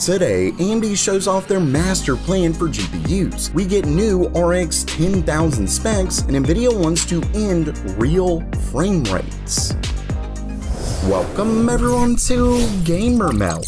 Today, AMD shows off their master plan for GPUs. We get new RX 10000 specs, and Nvidia wants to end real frame rates. Welcome everyone to Gamer Meld.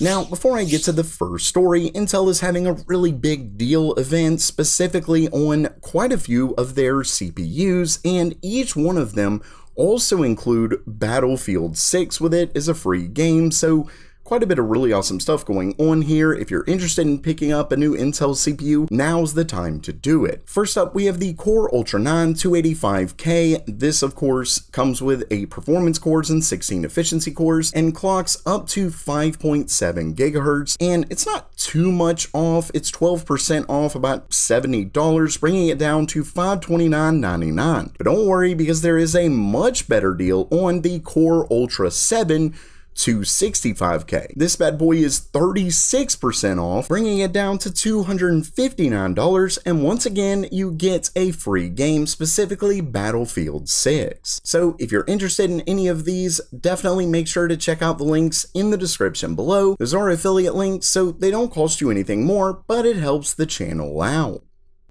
Now, before I get to the first story, Intel is having a really big deal event specifically on quite a few of their CPUs, and each one of them also include Battlefield 6 with it as a free game, so quite a bit of really awesome stuff going on here. If you're interested in picking up a new Intel CPU, now's the time to do it. First up, we have the Core Ultra 9 285K. This, of course, comes with 8 performance cores and 16 efficiency cores and clocks up to 5.7 gigahertz. And it's not too much off. It's 12% off, about $70, bringing it down to $529.99. But don't worry, because there is a much better deal on the Core Ultra 7 265K. This bad boy is 36% off, bringing it down to $259, and once again, you get a free game, specifically Battlefield 6. So if you're interested in any of these, definitely make sure to check out the links in the description below. Those are affiliate links, so they don't cost you anything more, but it helps the channel out.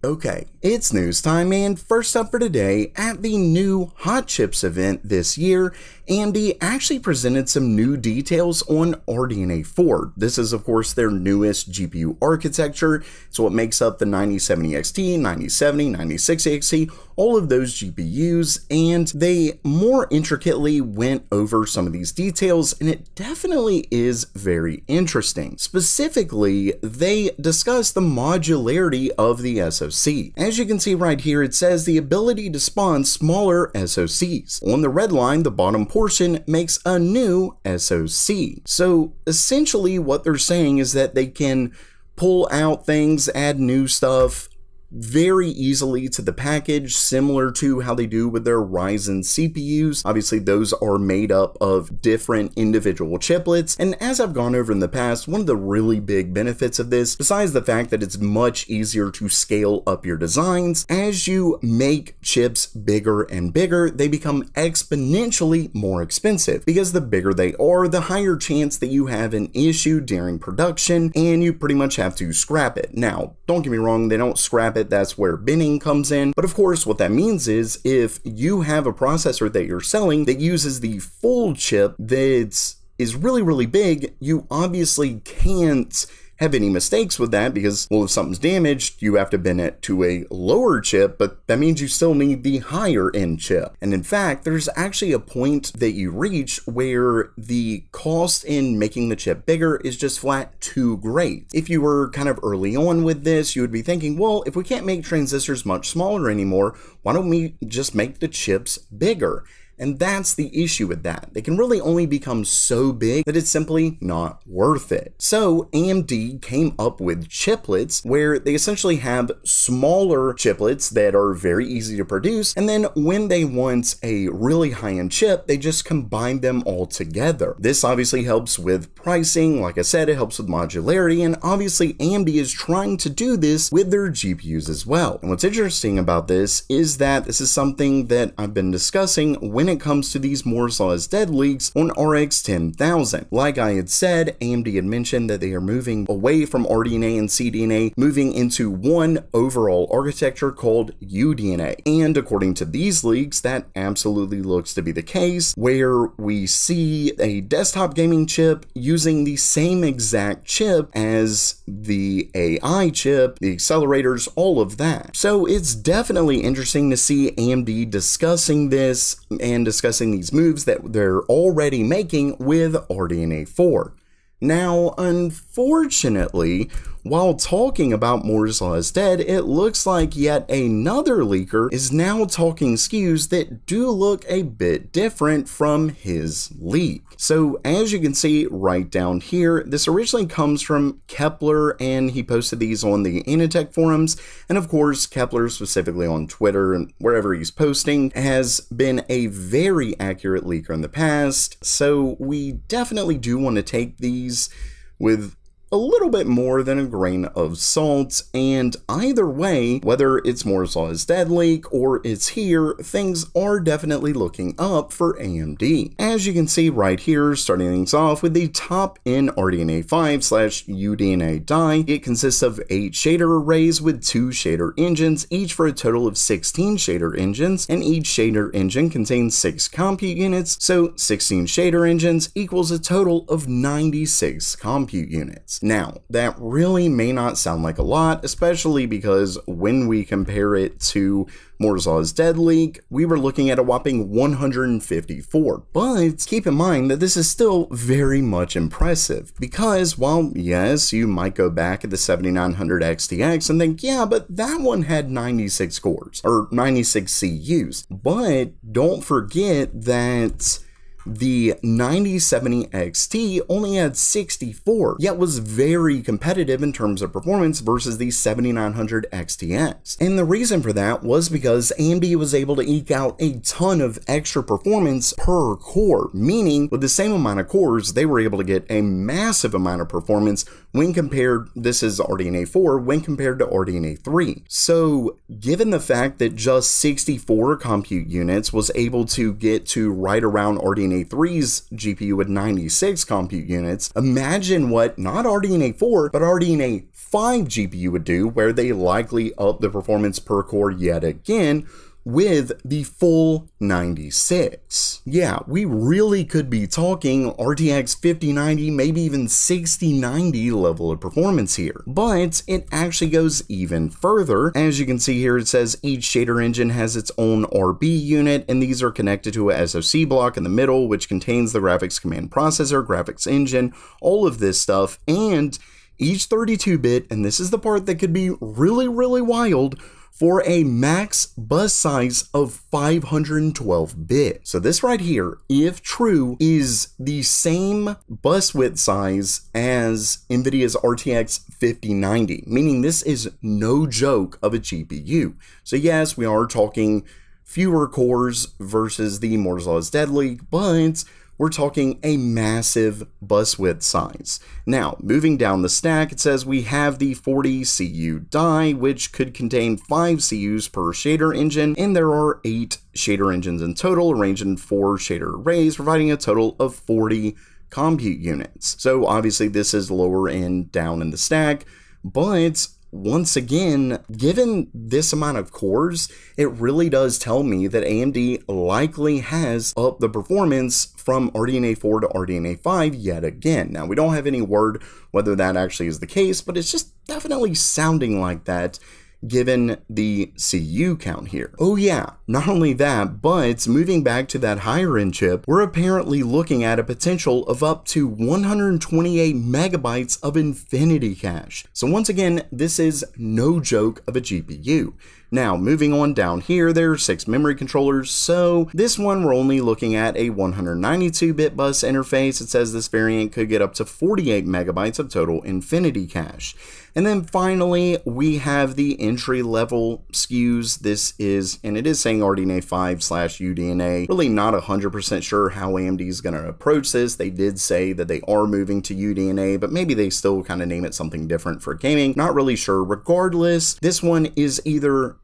Okay, it's news time, and first up for today, at the new Hot Chips event this year, AMD actually presented some new details on RDNA 4. This is, of course, their newest GPU architecture. It's what makes up the 9070 XT, 9070, 9060 XT, all of those GPUs, and they more intricately went over some of these details, and it definitely is very interesting. Specifically, they discussed the modularity of the SoC. As you can see right here, it says the ability to spawn smaller SoCs. On the red line, the bottom portion makes a new SoC. So essentially what they're saying is that they can pull out things, add new stuff very easily to the package, similar to how they do with their Ryzen CPUs. Obviously, those are made up of different individual chiplets, and as I've gone over in the past, one of the really big benefits of this, besides the fact that it's much easier to scale up your designs, as you make chips bigger and bigger, they become exponentially more expensive, because the bigger they are, the higher chance that you have an issue during production, and you pretty much have to scrap it. Now, don't get me wrong, they don't scrap it. That's where binning comes in. But of course, what that means is if you have a processor that you're selling that uses the full chip that is really, really big, you obviously can't have any mistakes with that because, well, if something's damaged, you have to bin it to a lower chip, but that means you still need the higher end chip. And in fact, there's actually a point that you reach where the cost in making the chip bigger is just flat too great. If you were kind of early on with this, you would be thinking, well, if we can't make transistors much smaller anymore, why don't we just make the chips bigger? And that's the issue with that. They can really only become so big that it's simply not worth it. So AMD came up with chiplets, where they essentially have smaller chiplets that are very easy to produce. And then when they want a really high-end chip, they just combine them all together. This obviously helps with pricing. Like I said, it helps with modularity. And obviously AMD is trying to do this with their GPUs as well. And what's interesting about this is that this is something that I've been discussing when it comes to these Moore's Law is Dead leaks on RX 10000. Like I had said, AMD had mentioned that they are moving away from RDNA and CDNA, moving into one overall architecture called UDNA. And according to these leaks, that absolutely looks to be the case, where we see a desktop gaming chip using the same exact chip as the AI chip, the accelerators, all of that. So it's definitely interesting to see AMD discussing this and discussing these moves that they're already making with RDNA 4. Now, unfortunately, while talking about Moore's Law is Dead, it looks like yet another leaker is now talking SKUs that do look a bit different from his leak. So as you can see right down here, this originally comes from Kepler, and he posted these on the Anatech forums. And of course, Kepler, specifically on Twitter and wherever he's posting, has been a very accurate leaker in the past. So we definitely do want to take these with a little bit more than a grain of salt, and either way, whether it's Moore's Law is Dead leak or it's here, things are definitely looking up for AMD. As you can see right here, starting things off with the top in RDNA 5/UDNA die, it consists of 8 shader arrays with 2 shader engines, each for a total of 16 shader engines, and each shader engine contains 6 compute units, so 16 shader engines equals a total of 96 compute units. Now, that really may not sound like a lot, especially because when we compare it to Moore's Law is Dead leak, we were looking at a whopping 154, but keep in mind that this is still very much impressive, because while yes, you might go back at the 7900 XTX and think, yeah, but that one had 96 cores, or 96 CUs, but don't forget that the 9070 XT only had 64, yet was very competitive in terms of performance versus the 7900 XTX. And the reason for that was because AMD was able to eke out a ton of extra performance per core, meaning with the same amount of cores, they were able to get a massive amount of performance when compared, this is RDNA 4, when compared to RDNA 3. So given the fact that just 64 compute units was able to get to right around RDNA 3's GPU with 96 compute units, imagine what not RDNA 4, but RDNA 5 GPU would do, where they likely up the performance per core yet again with the full 96. Yeah, we really could be talking RTX 5090, maybe even 6090 level of performance here. But it actually goes even further. As you can see here, it says each shader engine has its own RB unit, and these are connected to a SoC block in the middle, which contains the graphics command processor, graphics engine, all of this stuff, and each 32-bit, and this is the part that could be really, really wild, for a max bus size of 512 bit. So this right here, if true, is the same bus width size as Nvidia's RTX 5090, meaning this is no joke of a GPU. So yes, we are talking fewer cores versus the Moore's Law is Dead leak, but we're talking a massive bus width size. Now, moving down the stack, it says we have the 40 CU die, which could contain 5 CUs per shader engine, and there are 8 shader engines in total, arranged in 4 shader arrays, providing a total of 40 compute units. So obviously this is lower end down in the stack, but once again, given this amount of cores, it really does tell me that AMD likely has upped the performance from RDNA 4 to RDNA 5 yet again. Now, we don't have any word whether that actually is the case, but it's just definitely sounding like that given the CU count here. Oh yeah, not only that, but moving back to that higher end chip, we're apparently looking at a potential of up to 128 megabytes of Infinity Cache. So once again, this is no joke of a GPU. Now, moving on down here, there are 6 memory controllers, so this one we're only looking at a 192-bit bus interface. It says this variant could get up to 48 megabytes of total Infinity Cache. And then finally, we have the entry-level SKUs. This is, and it is saying RDNA 5/UDNA. Really not 100% sure how AMD is going to approach this. They did say that they are moving to UDNA, but maybe they still kind of name it something different for gaming. Not really sure. Regardless, this one is either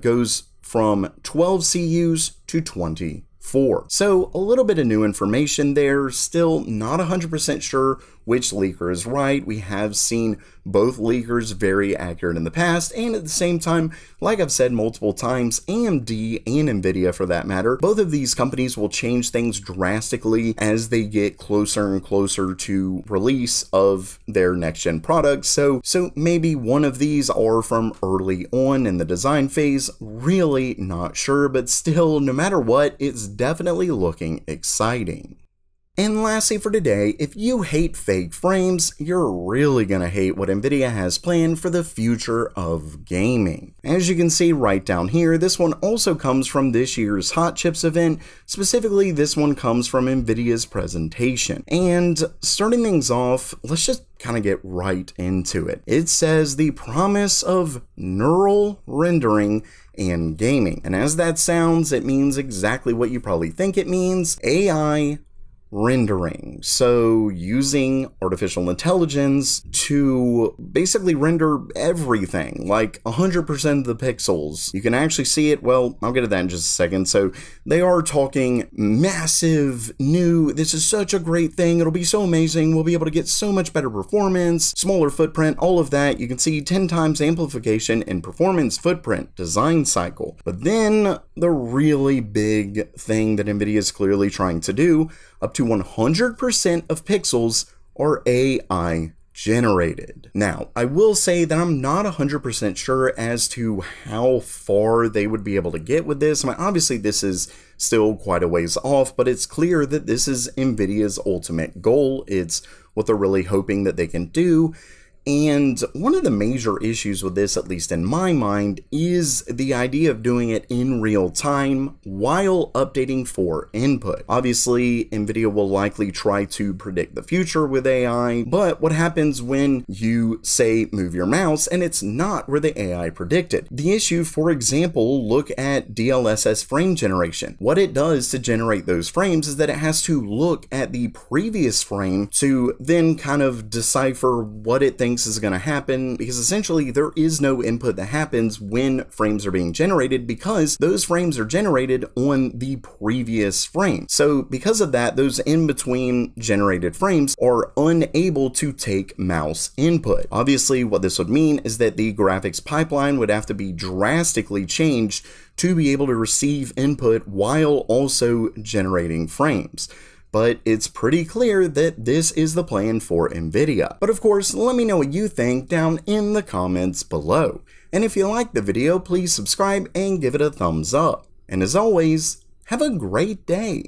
goes from 12 CUs to 24. So a little bit of new information there. Still not 100% sure which leaker is right. We have seen both leakers very accurate in the past, and at the same time, like I've said multiple times, AMD and Nvidia for that matter, both of these companies will change things drastically as they get closer and closer to release of their next gen products. So maybe one of these are from early on in the design phase, really not sure, but still, no matter what, it's definitely looking exciting. And lastly for today, if you hate fake frames, you're really gonna hate what Nvidia has planned for the future of gaming. As you can see right down here, this one also comes from this year's Hot Chips event. Specifically, this one comes from Nvidia's presentation. And starting things off, let's just kind of get right into it. It says the promise of neural rendering in gaming. And as that sounds, it means exactly what you probably think it means: AI rendering. So using artificial intelligence to basically render everything, like 100% of the pixels. You can actually see it. Well, I'll get to that in just a second. So they are talking massive new, this is such a great thing. It'll be so amazing. We'll be able to get so much better performance, smaller footprint, all of that. You can see 10 times amplification in performance, footprint, design cycle. But then the really big thing that NVIDIA is clearly trying to do, up to 100% of pixels are AI generated. Now, I will say that I'm not 100% sure as to how far they would be able to get with this. I mean, obviously this is still quite a ways off, but it's clear that this is NVIDIA's ultimate goal. It's what they're really hoping that they can do. And one of the major issues with this, at least in my mind, is the idea of doing it in real time while updating for input. Obviously, NVIDIA will likely try to predict the future with AI, but what happens when you say move your mouse and it's not where the AI predicted? The issue, for example, look at DLSS frame generation. What it does to generate those frames is that it has to look at the previous frame to then kind of decipher what it thinks is going to happen, because essentially there is no input that happens when frames are being generated, because those frames are generated on the previous frame. So because of that, those in-between generated frames are unable to take mouse input. Obviously, what this would mean is that the graphics pipeline would have to be drastically changed to be able to receive input while also generating frames. But it's pretty clear that this is the plan for NVIDIA. But of course, let me know what you think down in the comments below. And if you liked the video, please subscribe and give it a thumbs up. And as always, have a great day.